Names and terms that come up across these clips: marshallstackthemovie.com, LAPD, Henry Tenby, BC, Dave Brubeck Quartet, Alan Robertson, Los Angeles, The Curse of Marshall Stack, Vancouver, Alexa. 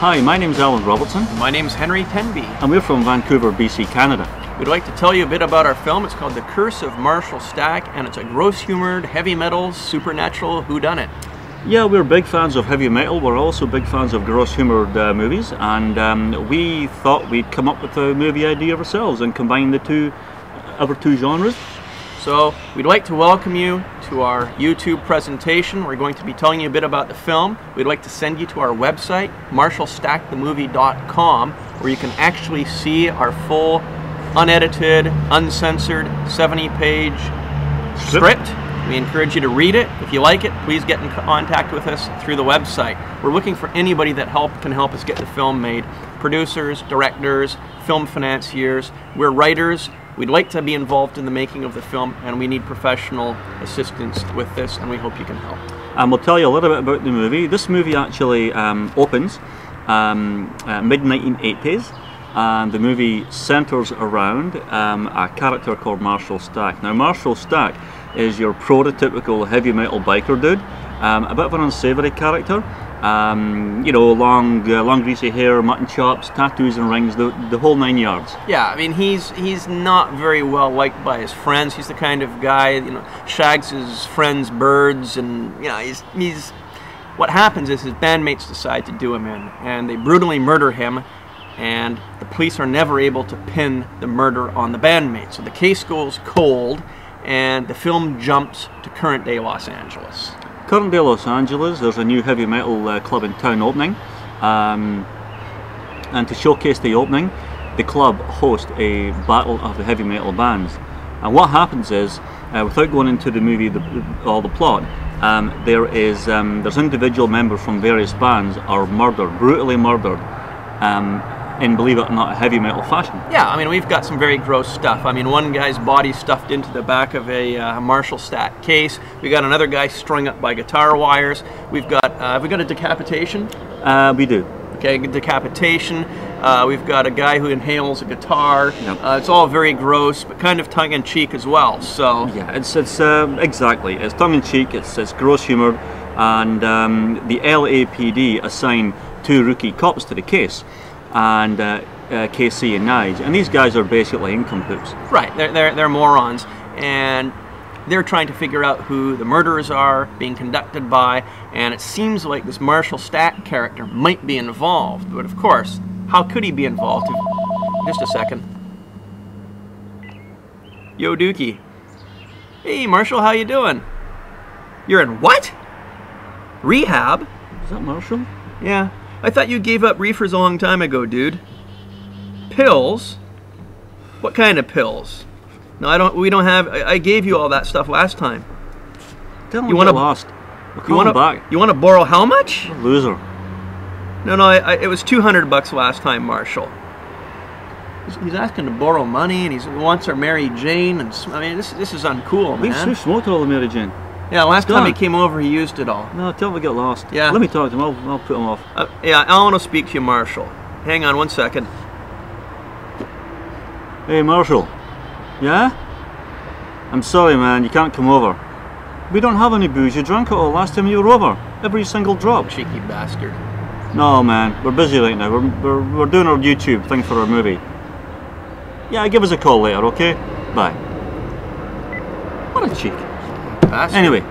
Hi, my name's Alan Robertson. My name's Henry Tenby. And we're from Vancouver, BC, Canada. We'd like to tell you a bit about our film. It's called The Curse of Marshall Stack, and it's a gross-humored, heavy metal, supernatural whodunit. Yeah, we're big fans of heavy metal. We're also big fans of gross-humoured movies, and we thought we'd come up with a movie idea ourselves and combine the other two genres. So we'd like to welcome you to our YouTube presentation. We're going to be telling you a bit about the film. We'd like to send you to our website, marshallstackthemovie.com, where you can actually see our full, unedited, uncensored, 70-page script. We encourage you to read it. If you like it, please get in contact with us through the website. We're looking for anybody that can help us get the film made. Producers, directors, film financiers. We're writers. We'd like to be involved in the making of the film, and we need professional assistance with this, and we hope you can help. And we'll tell you a little bit about the movie. This movie actually opens mid-1980s. And the movie centers around a character called Marshall Stack. Now, Marshall Stack is your prototypical heavy metal biker dude, a bit of an unsavory character. You know, long greasy hair, mutton chops, tattoos and rings, the whole 9 yards. Yeah, I mean, he's not very well liked by his friends. He's the kind of guy, you know, shags his friends' birds, and you know, what happens is his bandmates decide to do him in, and they brutally murder him. And the police are never able to pin the murder on the bandmate. So the case goes cold, and the film jumps to current day Los Angeles. Current day Los Angeles, there's a new heavy metal club in town opening. And to showcase the opening, the club hosts a battle of the heavy metal bands. And what happens is, without going into the movie, all the plot, there's individual members from various bands are murdered, brutally murdered. And believe it or not, heavy metal fashion. Yeah, I mean, we've got some very gross stuff. I mean, one guy's body stuffed into the back of a Marshall Stack case. We got another guy strung up by guitar wires. We've got, have we got a decapitation? We do. Okay, decapitation. We've got a guy who inhales a guitar. Yep. It's all very gross, but kind of tongue-in-cheek as well. So yeah, exactly. It's tongue-in-cheek. It's gross-humored, and the LAPD assigned 2 rookie cops to the case. And KC and Nige, and these guys are basically income poops. Right, they're morons, and they're trying to figure out who the murderers are being conducted by, and it seems like this Marshall Stack character might be involved, but of course, how could he be involved? Just a second. Yo, Dookie. Hey, Marshall, how you doing? You're in what? Rehab? Is that Marshall? Yeah. I thought you gave up reefers a long time ago, dude. Pills? What kind of pills? No, we don't have. I gave you all that stuff last time. Don't you want to lost? You want to borrow how much? A loser. No, it was $200 last time, Marshall. He's asking to borrow money, and he wants our Mary Jane, and I mean, this is uncool, man. We smoked all the Mary Jane. Yeah, last time he came over, he used it all. No, tell him we get lost. Yeah. Let me talk to him. I'll put him off. Yeah, Alan will speak to you, Marshall. Hang on one second. Hey, Marshall. Yeah? I'm sorry, man. You can't come over. We don't have any booze. You drank it all last time you were over. Every single drop. Cheeky bastard. No, man. We're busy right now. We're doing our YouTube thing for our movie. Yeah, give us a call later, okay? Bye. What a cheek. Bastard. Anyway,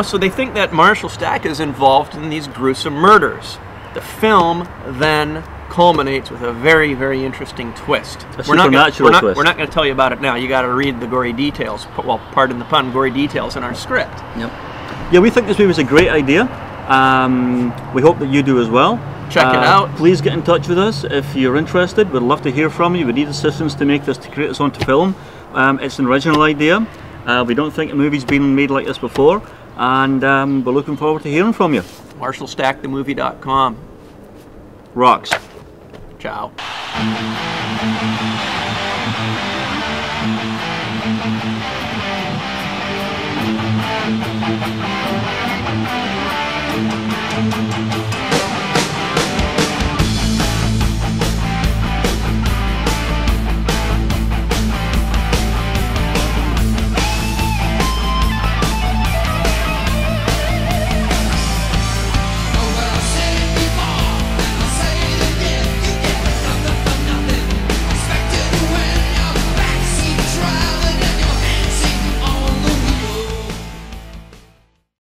so they think that Marshall Stack is involved in these gruesome murders. The film then culminates with a very, very interesting twist. A supernatural twist. We're not going to tell you about it now. You got to read the gory details. Well, pardon the pun, gory details in our script. Yep. Yeah, we think this movie was a great idea. We hope that you do as well. Check it out. Please get in touch with us if you're interested. We'd love to hear from you. We need assistance to create this onto film. It's an original idea. We don't think a movie's been made like this before, and we're looking forward to hearing from you. marshallstackthemovie.com. Rocks. Ciao.